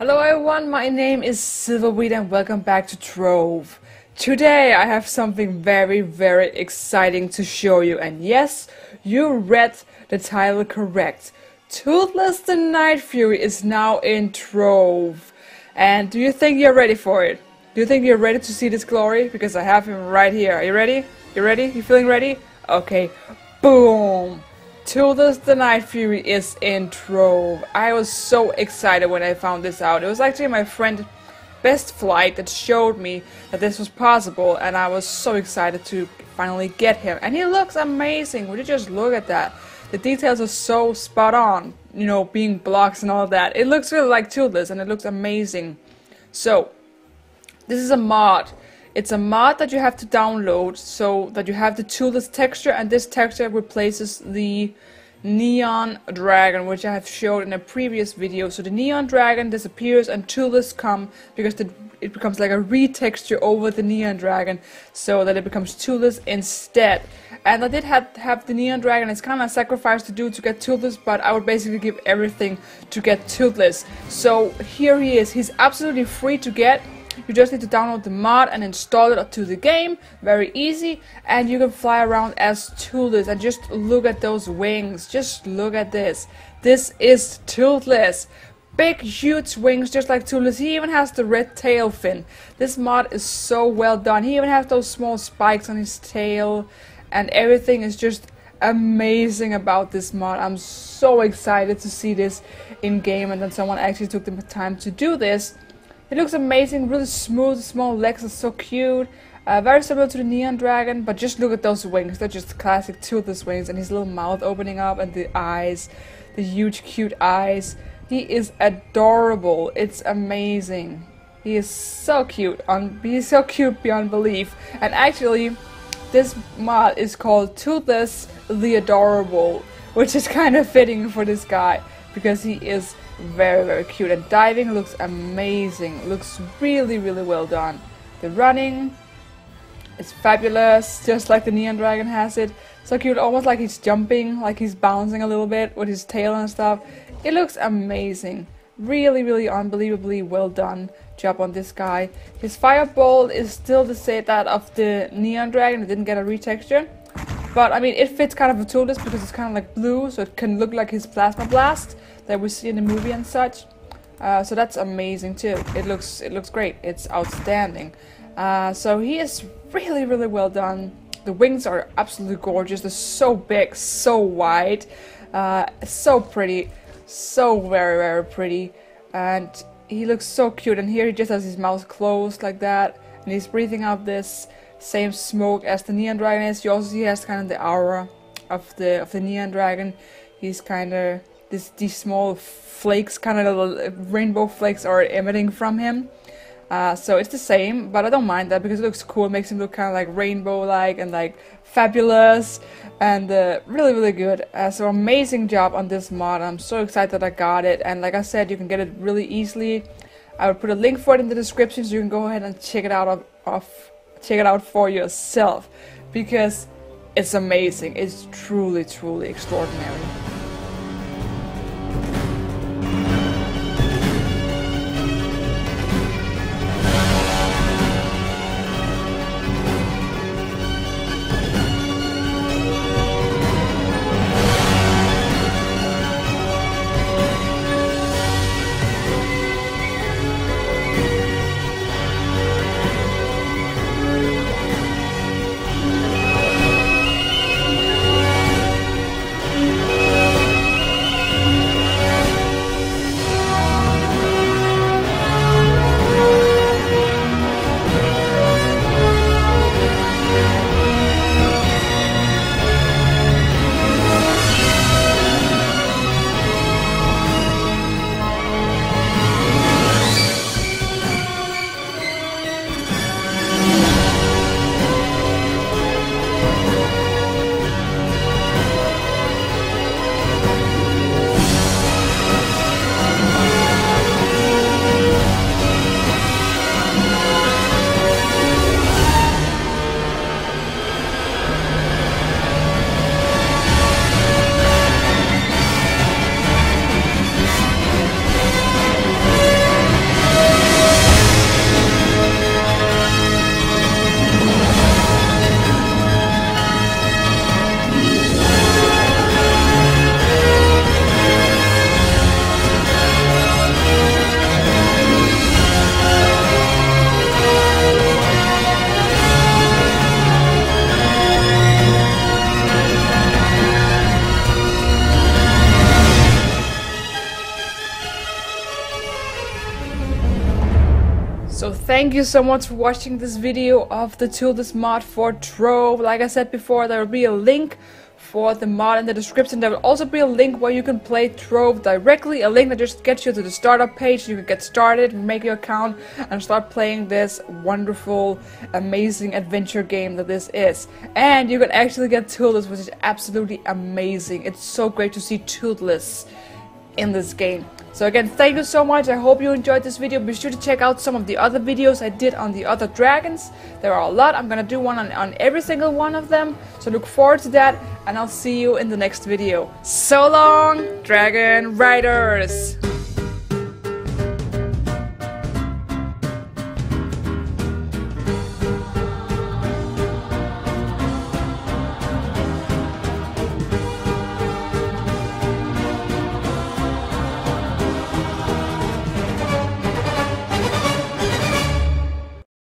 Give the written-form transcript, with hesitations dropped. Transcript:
Hello everyone, my name is Silverweed and welcome back to Trove. Today I have something very exciting to show you, and yes, you read the title correct. Toothless the Night Fury is now in Trove. And do you think you're ready for it? Do you think you're ready to see this glory? Because I have him right here. Are you ready? You ready? You feeling ready? Okay, boom! Toothless the Night Fury is in Trove. I was so excited when I found this out. It was actually my friend Best Flight that showed me that this was possible, and I was so excited to finally get him. And he looks amazing. Would you just look at that? The details are so spot on, you know, being blocks and all that. It looks really like Toothless and it looks amazing. So, this is a mod. It's a mod that you have to download so that you have the Toothless texture, and this texture replaces the Neon Dragon, which I have showed in a previous video. So the Neon Dragon disappears and Toothless come because it becomes like a retexture over the Neon Dragon so that it becomes Toothless instead. And I did have the Neon Dragon. It's kind of a sacrifice to do to get Toothless, but I would basically give everything to get Toothless. So here he is. He's absolutely free to get. You just need to download the mod and install it to the game, very easy, and you can fly around as Toothless. And just look at those wings, just look at this. This is Toothless. Big huge wings just like Toothless. He even has the red tail fin. This mod is so well done. He even has those small spikes on his tail, and everything is just amazing about this mod. I'm so excited to see this in game, and then someone actually took the time to do this. It looks amazing, really smooth, small legs are so cute, very similar to the Neon Dragon, but just look at those wings. They're just classic Toothless wings, and his little mouth opening up and the eyes, the huge cute eyes. He is adorable, it's amazing. He is so cute, he's so cute beyond belief. And actually, this mod is called Toothless the Adorable, which is kind of fitting for this guy, because he is very cute. And diving looks amazing, looks really well done. The running is fabulous, just like the Neon Dragon has it. So cute, almost like he's jumping, like he's bouncing a little bit with his tail and stuff. It looks amazing, really unbelievably well done job on this guy. His fireball is still the same that of the Neon Dragon. It didn't get a retexture, but I mean, it fits kind of a Toothless because it's kind of like blue, so it can look like his plasma blast that we see in the movie and such. So that's amazing too. It looks great. It's outstanding. So he is really well done. The wings are absolutely gorgeous. They're so big, so wide, so pretty, so very pretty. And he looks so cute. And here he just has his mouth closed like that, and he's breathing out this same smoke as the Neon Dragon is. You also see he has kind of the aura of the Neon Dragon. He's kind of these small flakes, kind of little rainbow flakes, are emitting from him. So it's the same, but I don't mind that because it looks cool. It makes him look kind of like rainbow-like and like fabulous, and really good. So amazing job on this mod. I'm so excited that I got it, and like I said, you can get it really easily. I will put a link for it in the description, so you can go ahead and check it out check it out for yourself, because it's amazing. It's truly extraordinary. Thank you so much for watching this video of the Toothless mod for Trove. Like I said before, there will be a link for the mod in the description. There will also be a link where you can play Trove directly, a link that just gets you to the startup page. You can get started, make your account, and start playing this wonderful, amazing adventure game that this is. And you can actually get Toothless, which is absolutely amazing. It's so great to see Toothless in this game. So again, thank you so much. I hope you enjoyed this video. Be sure to check out some of the other videos I did on the other dragons. There are a lot. I'm gonna do one on every single one of them. So look forward to that, and I'll see you in the next video. So long, dragon riders!